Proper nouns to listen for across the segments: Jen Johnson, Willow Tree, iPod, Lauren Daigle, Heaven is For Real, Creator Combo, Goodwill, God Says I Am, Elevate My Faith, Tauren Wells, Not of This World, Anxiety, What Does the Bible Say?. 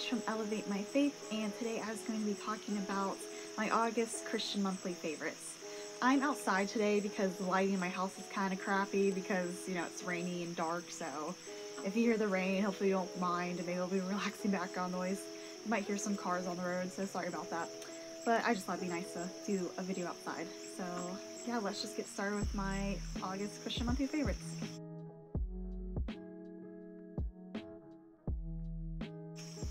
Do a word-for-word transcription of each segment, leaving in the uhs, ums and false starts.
Ash from Elevate My Faith, and today I was going to be talking about my August Christian monthly favorites. I'm outside today because the lighting in my house is kind of crappy because, you know, it's rainy and dark, so if you hear the rain, hopefully you don't mind, and maybe it'll be relaxing background noise. You might hear some cars on the road, so sorry about that. But I just thought it'd be nice to do a video outside. So yeah, let's just get started with my August Christian monthly favorites.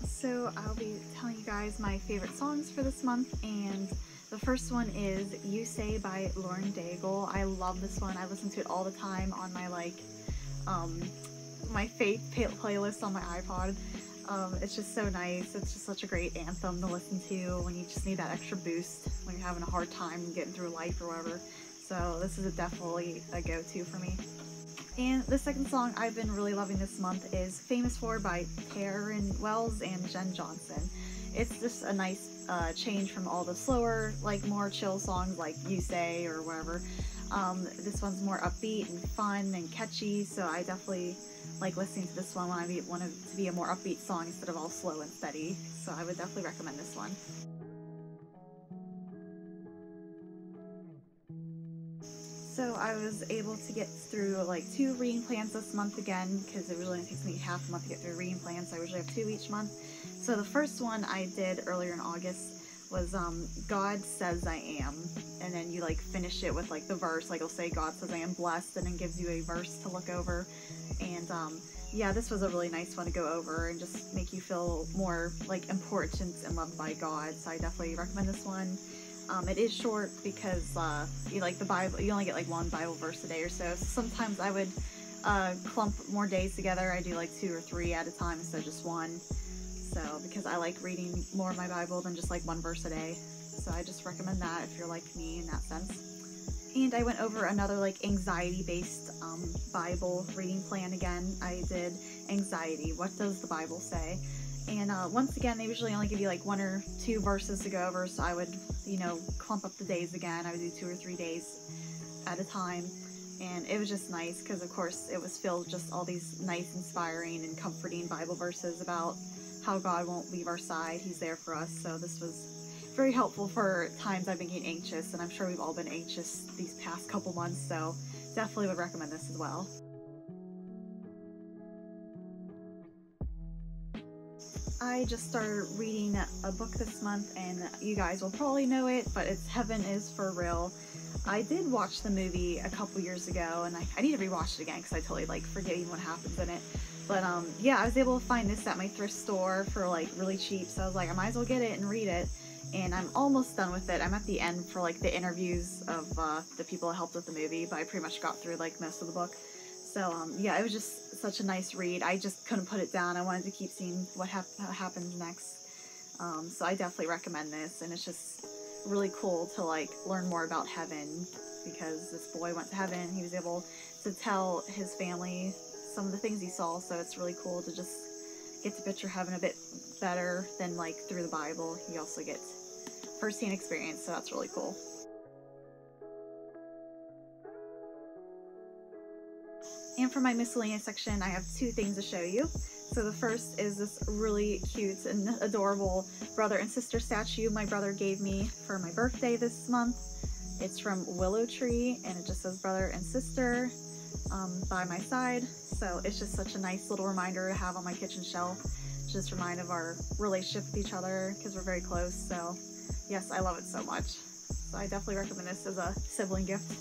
So I'll be telling you guys my favorite songs for this month, and the first one is You Say by Lauren Daigle. I love this one. I listen to it all the time on my like um, my faith play playlist on my iPod. Um, it's just so nice. It's just such a great anthem to listen to when you just need that extra boost when you're having a hard time getting through life or whatever. So this is a definitely a go-to for me. And the second song I've been really loving this month is Famous For by Tauren Wells and Jen Johnson. It's just a nice uh, change from all the slower, like more chill songs like You Say or whatever. Um, this one's more upbeat and fun and catchy, so I definitely like listening to this one when I want it to be a more upbeat song instead of all slow and steady. So I would definitely recommend this one. So I was able to get through like two reading plans this month again, because it really only takes me half a month to get through reading plans, so I usually have two each month. So the first one I did earlier in August was um, God Says I Am, and then you like finish it with like the verse, like it'll say God says I am blessed, and then gives you a verse to look over. And um, yeah, this was a really nice one to go over and just make you feel more like important and loved by God, so I definitely recommend this one. Um, it is short because uh, you like the Bible, you only get like one Bible verse a day or so. So sometimes I would uh, clump more days together. I do like two or three at a time instead of just one. So because I like reading more of my Bible than just like one verse a day. So I just recommend that if you're like me in that sense. And I went over another like anxiety-based um, Bible reading plan again. I did Anxiety, What Does the Bible Say? And uh, once again, they usually only give you like one or two verses to go over, so I would, you know, clump up the days again. I would do two or three days at a time, and it was just nice because, of course, it was filled with just all these nice, inspiring, and comforting Bible verses about how God won't leave our side. He's there for us, so this was very helpful for times I've been getting anxious, and I'm sure we've all been anxious these past couple months, so definitely would recommend this as well. I just started reading a book this month, and you guys will probably know it, but it's Heaven is For Real. I did watch the movie a couple years ago, and I, I need to rewatch it again because I totally like forgetting what happens in it. But um, yeah, I was able to find this at my thrift store for like really cheap, so I was like, I might as well get it and read it. And I'm almost done with it. I'm at the end for like the interviews of uh, the people that helped with the movie, but I pretty much got through like most of the book. So um, yeah, it was just such a nice read. I just couldn't put it down. I wanted to keep seeing what hap happens next. Um, so I definitely recommend this, and it's just really cool to like learn more about heaven, because this boy went to heaven. He was able to tell his family some of the things he saw. So it's really cool to just get to picture heaven a bit better than like through the Bible. You also get first-hand experience, so that's really cool. And for my miscellaneous section, I have two things to show you. So the first is this really cute and adorable brother and sister statue my brother gave me for my birthday this month. It's from Willow Tree, and it just says brother and sister um, by my side. So it's just such a nice little reminder to have on my kitchen shelf. Just remind of our relationship with each other because we're very close. So yes, I love it so much. So I definitely recommend this as a sibling gift.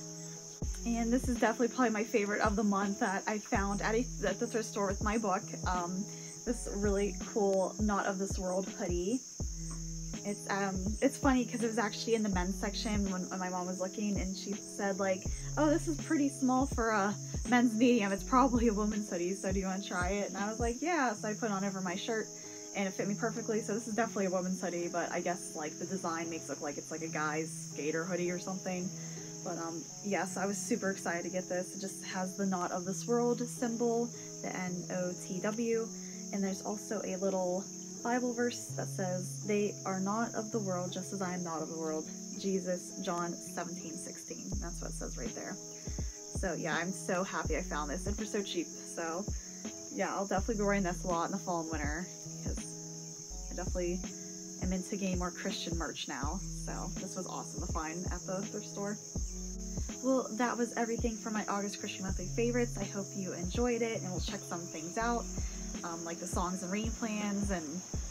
And this is definitely probably my favorite of the month that I found at, a, at the thrift store with my book. Um, this really cool Not of This World hoodie. It's um, it's funny because it was actually in the men's section when, when my mom was looking, and she said like, oh, this is pretty small for a men's medium. It's probably a woman's hoodie, so do you want to try it? And I was like, yeah, so I put it on over my shirt, and it fit me perfectly. So this is definitely a woman's hoodie, but I guess like the design makes it look like it's like a guy's skater hoodie or something. But um, yes, I was super excited to get this. It just has the Not of This World symbol, the N O T W, and there's also a little Bible verse that says, they are not of the world, just as I am not of the world. Jesus, John seventeen sixteen. That's what it says right there. So yeah, I'm so happy I found this, and for so cheap. So yeah, I'll definitely be wearing this a lot in the fall and winter, because definitely am into getting more Christian merch now. So this was awesome to find at the thrift store. Well, that was everything for my August Christian Monthly favorites. I hope you enjoyed it, and we'll check some things out, um, like the songs and reading plans, and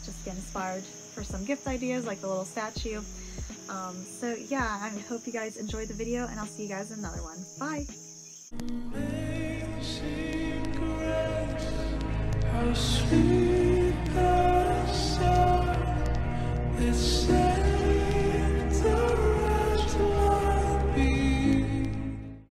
just get inspired for some gift ideas, like the little statue. Um, so yeah, I hope you guys enjoyed the video, and I'll see you guys in another one. Bye! Amazing grace, how sweet.